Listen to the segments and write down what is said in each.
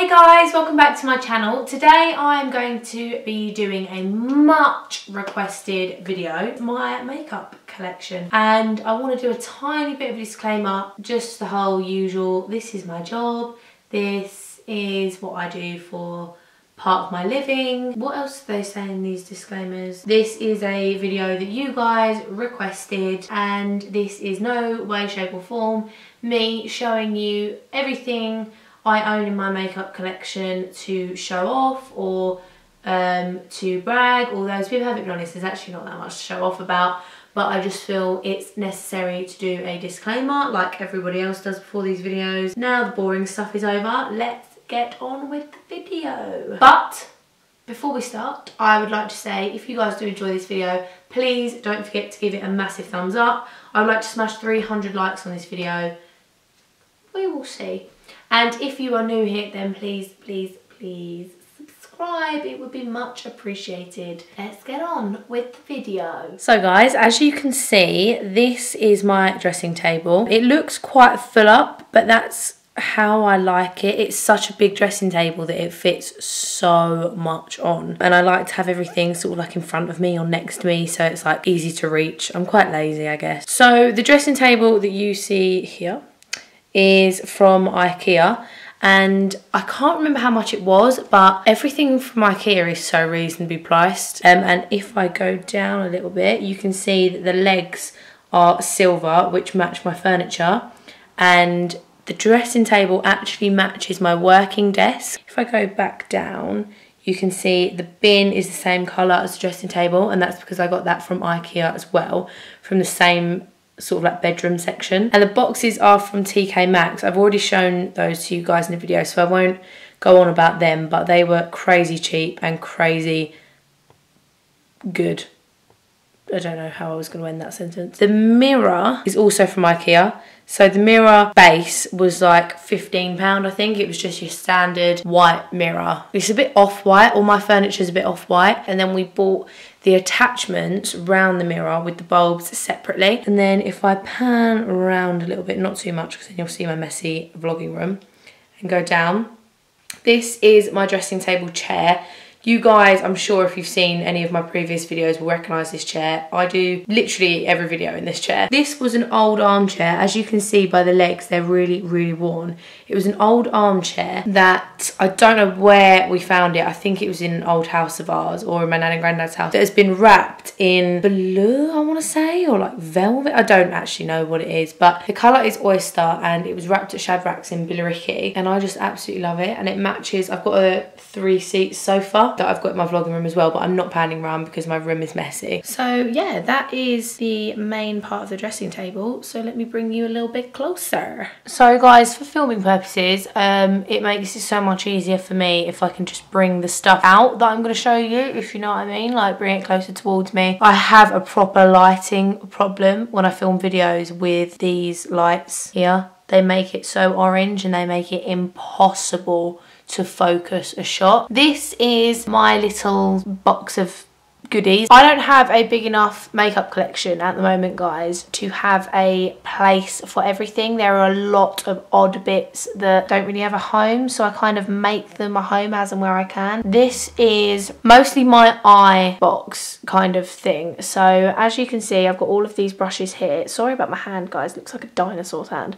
Hey guys, welcome back to my channel. Today I am going to be doing a much requested video, my makeup collection. And I want to do a tiny bit of a disclaimer, just the whole usual, this is my job, this is what I do for part of my living. What else do they say in these disclaimers? This is a video that you guys requested and this is no way, shape or form me showing you everything I own in my makeup collection to show off or to brag. Although to be perfectly honest, there's actually not that much to show off about, but I just feel it's necessary to do a disclaimer like everybody else does before these videos. Now the boring stuff is over, let's get on with the video. But before we start, I would like to say if you guys do enjoy this video, please don't forget to give it a massive thumbs up. I would like to smash 300 likes on this video. We will see. And if you are new here, then please, please, please subscribe. It would be much appreciated. Let's get on with the video. So guys, as you can see, this is my dressing table. It looks quite full up, but that's how I like it. It's such a big dressing table that it fits so much on. And I like to have everything sort of like in front of me or next to me, so it's like easy to reach. I'm quite lazy, I guess. So the dressing table that you see here is from IKEA, and I can't remember how much it was, but everything from IKEA is so reasonably priced. And if I go down a little bit, you can see that the legs are silver, which match my furniture, and the dressing table actually matches my working desk. If I go back down, you can see the bin is the same colour as the dressing table, and that's because I got that from IKEA as well, from the same sort of like bedroom section. And the boxes are from TK Maxx. I've already shown those to you guys in the video, so I won't go on about them, but they were crazy cheap and crazy good. I don't know how I was going to end that sentence. The mirror is also from IKEA. So the mirror base was like £15, I think. It was just your standard white mirror. It's a bit off-white. All my furniture's a bit off-white. And then we bought the attachments round the mirror with the bulbs separately. And then if I pan around a little bit, not too much, because then you'll see my messy vlogging room, and go down, this is my dressing table chair. You guys, I'm sure if you've seen any of my previous videos, will recognise this chair. I do literally every video in this chair. This was an old armchair. As you can see by the legs, they're really, really worn. It was an old armchair that I don't know where we found it. I think it was in an old house of ours or in my nan and granddad's house. That has been wrapped in blue, I want to say, or like velvet. I don't actually know what it is, but the colour is oyster, and it was wrapped at Shadrack's in Billericay, and I just absolutely love it. And it matches. I've got a 3-seat sofa that I've got in my vlogging room as well, but I'm not panning around because my room is messy. So yeah, that is the main part of the dressing table. So let me bring you a little bit closer. So guys, for filming purposes, it makes it so much easier for me if I can just bring the stuff out that I'm going to show you, if you know what I mean, like bring it closer towards me. I have a proper lighting problem when I film videos with these lights here. They make it so orange and they make it impossible to focus a shot. This is my little box of goodies. I don't have a big enough makeup collection at the moment, guys, to have a place for everything. There are a lot of odd bits that don't really have a home, so I kind of make them a home as and where I can. This is mostly my eye box kind of thing. So as you can see, I've got all of these brushes here. Sorry about my hand, guys. It looks like a dinosaur's hand.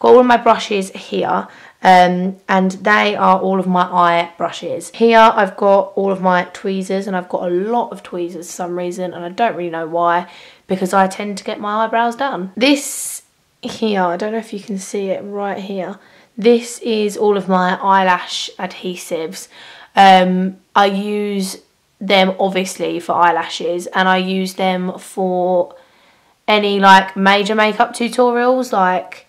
Got all of my brushes here, and they are all of my eye brushes. Here I've got all of my tweezers, and I've got a lot of tweezers for some reason, and I don't really know why, because I tend to get my eyebrows done. This here, I don't know if you can see it right here, this is all of my eyelash adhesives. I use them obviously for eyelashes, and I use them for any like major makeup tutorials, like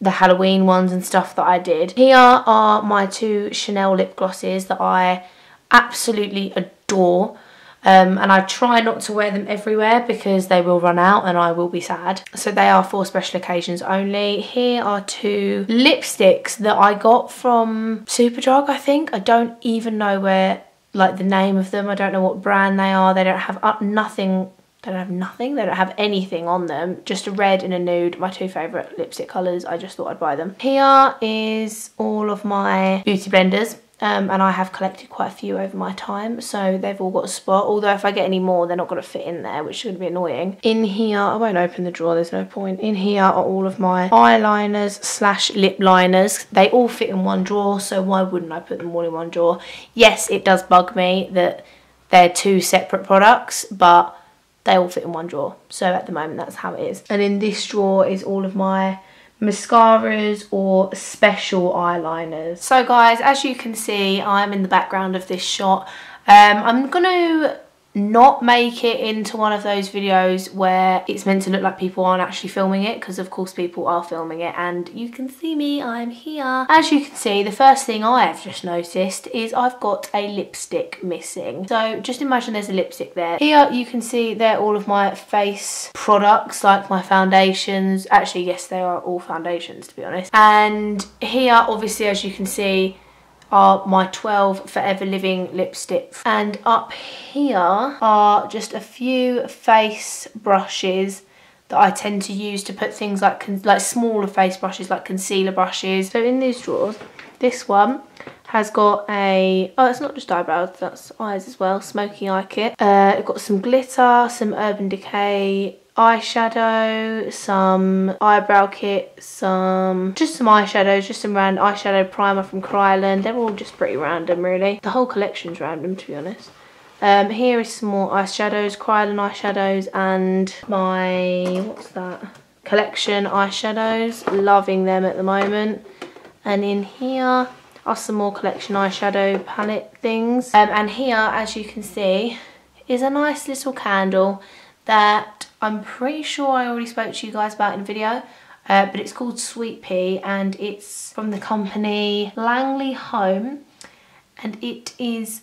the Halloween ones and stuff that I did. Here are my 2 Chanel lip glosses that I absolutely adore, and I try not to wear them everywhere because they will run out and I will be sad. So they are for special occasions only. Here are 2 lipsticks that I got from Superdrug, I think. I don't even know where, like the name of them. I don't know what brand they are. They don't have nothing They don't have nothing, they don't have anything on them. Just a red and a nude, my two favourite lipstick colours. I just thought I'd buy them. Here is all of my beauty blenders. And I have collected quite a few over my time, so they've all got a spot. Although if I get any more, they're not going to fit in there, which is going to be annoying. In here, I won't open the drawer, there's no point. In here are all of my eyeliners slash lip liners. They all fit in one drawer, so why wouldn't I put them all in one drawer? Yes, it does bug me that they're two separate products, but they all fit in one drawer. So at the moment, that's how it is. And in this drawer is all of my mascaras or special eyeliners. So guys, as you can see, I'm in the background of this shot. I'm gonna not make it into one of those videos where it's meant to look like people aren't actually filming it, because of course people are filming it, and you can see me, I'm here. As you can see, the first thing I have just noticed is I've got a lipstick missing. So just imagine there's a lipstick there. Here you can see they're all of my face products, like my foundations. Actually, yes, they are all foundations, to be honest. And here, obviously, as you can see, are my 12 Forever Living lipsticks, and up here are just a few face brushes that I tend to use to put things like smaller face brushes, like concealer brushes. So in these drawers, this one has got a, oh, it's not just eyebrows, that's eyes as well, smoky eye kit. I've got some glitter, some Urban Decay eyeshadow, some eyebrow kit, some eyeshadows, just some random eyeshadow primer from Kryolan. They're all just pretty random, really. The whole collection's random, to be honest. Here is some more eyeshadows, Kryolan eyeshadows, and my, what's that? Collection eyeshadows. Loving them at the moment. And in here are some more collection eyeshadow palette things. And here, as you can see, is a nice little candle that I'm pretty sure I already spoke to you guys about in a video, but it's called Sweet Pea, and it's from the company Langley Home, and it is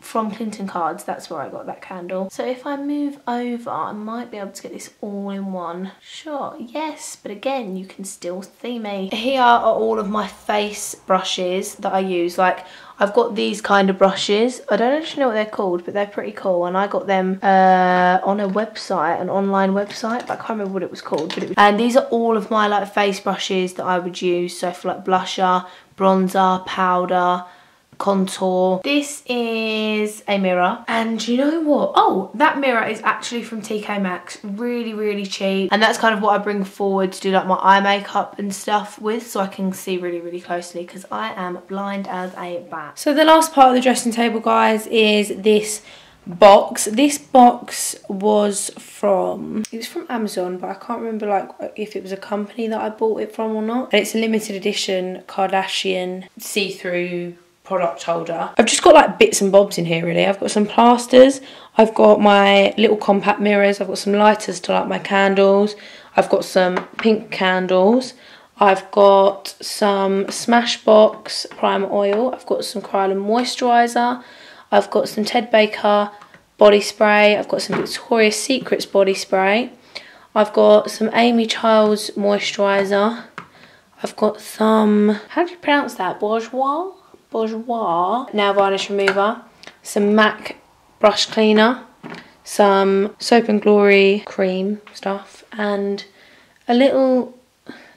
from Clinton Cards. That's where I got that candle. So if I move over, I might be able to get this all in one shot. Yes, but again, you can still see me. Here are all of my face brushes that I use. Like, I've got these kind of brushes. I don't actually know what they're called, but they're pretty cool, and I got them on a website, an online website, but I can't remember what it was called. But and these are all of my like face brushes that I would use, so for like blusher, bronzer, powder, contour. This is a mirror, and you know what, oh, that mirror is actually from TK Maxx, really cheap, and that's kind of what I bring forward to do like my eye makeup and stuff with, so I can see really closely, because I am blind as a bat. So the last part of the dressing table, guys, is this box. This box was from, it was from Amazon, but I can't remember like if it was a company that I bought it from or not, and it's a limited edition Kardashian see-through product holder. I've just got like bits and bobs in here, really. I've got some plasters, I've got my little compact mirrors, I've got some lighters to light my candles, I've got some pink candles, I've got some Smashbox primer oil, I've got some Kryolan moisturiser, I've got some Ted Baker body spray, I've got some Victoria's Secrets body spray, I've got some Amy Childs moisturiser, I've got some, how do you pronounce that, bourgeois nail varnish remover, some MAC brush cleaner, some Soap and Glory cream stuff, and a little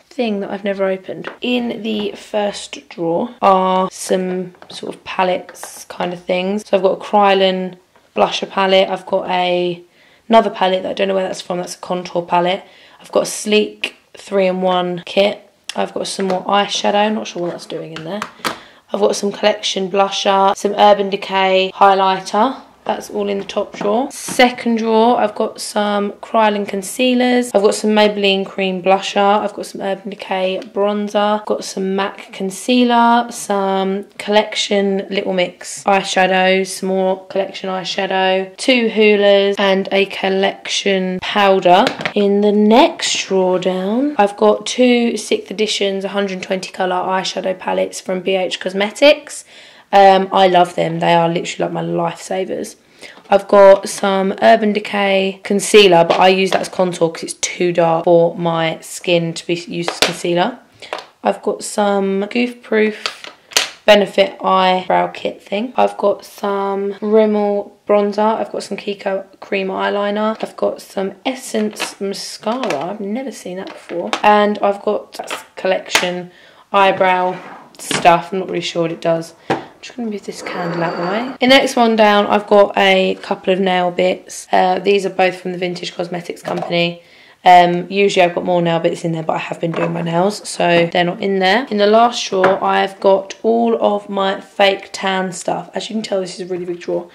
thing that I've never opened. In the first drawer are some sort of palettes kind of things. So I've got a Kryolan blusher palette, I've got another palette that I don't know where that's from, that's a contour palette. I've got a Sleek 3-in-1 kit. I've got some more eyeshadow, not sure what that's doing in there. I've got some collection blusher, some Urban Decay highlighter. That's all in the top drawer. Second drawer, I've got some Kryolan concealers. I've got some Maybelline cream blusher. I've got some Urban Decay bronzer. I've got some MAC concealer, some collection Little Mix eyeshadows, some more collection eyeshadow, two Hoolas, and a collection powder. In the next drawer down, I've got two Sixth Editions 120 colour eyeshadow palettes from BH Cosmetics. I love them, they are literally like my lifesavers. I've got some Urban Decay concealer, but I use that as contour because it's too dark for my skin to be used as concealer. I've got some Goof Proof Benefit eyebrow kit thing. I've got some Rimmel bronzer. I've got some Kiko cream eyeliner. I've got some Essence mascara. I've never seen that before. And I've got that's collection eyebrow stuff. I'm not really sure what it does. I'm just going to move this candle out of the way. The next one down, I've got a couple of nail bits. These are both from the Vintage Cosmetics Company. Usually I've got more nail bits in there, but I have been doing my nails, so they're not in there. In the last drawer, I've got all of my fake tan stuff. As you can tell, this is a really big drawer.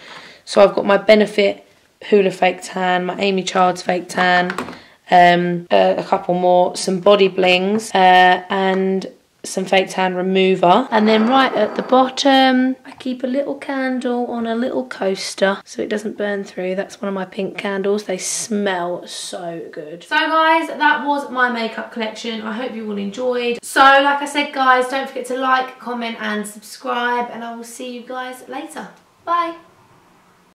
So I've got my Benefit Hoola fake tan, my Amy Childs fake tan, a couple more, some body blings, and some fake tan remover. And then right at the bottom, I keep a little candle on a little coaster so it doesn't burn through. That's one of my pink candles. They smell so good. So guys, that was my makeup collection. I hope you all enjoyed. So like I said guys, don't forget to like, comment and subscribe, and I will see you guys later. Bye.